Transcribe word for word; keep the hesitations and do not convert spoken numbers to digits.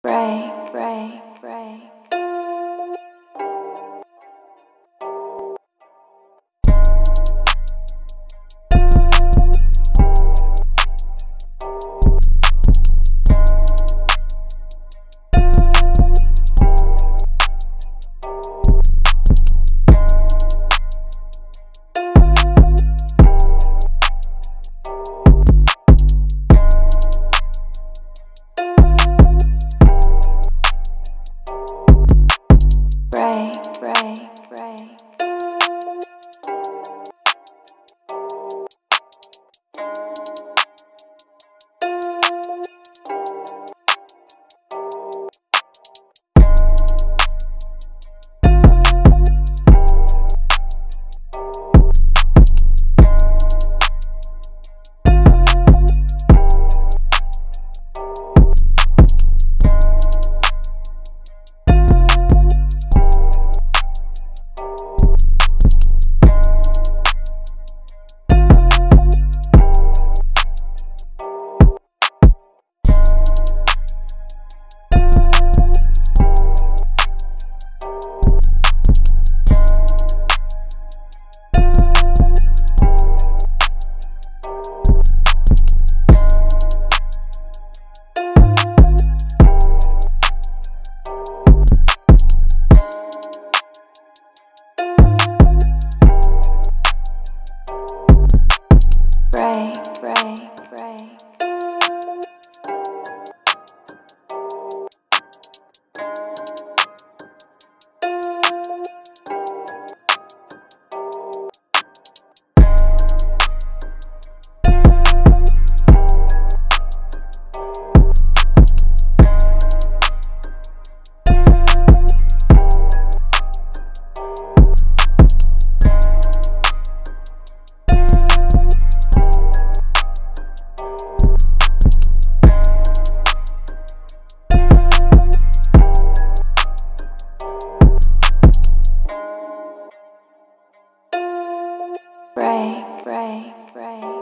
Break, break, break. Break, break, break. Break, break, break. Break, break, break.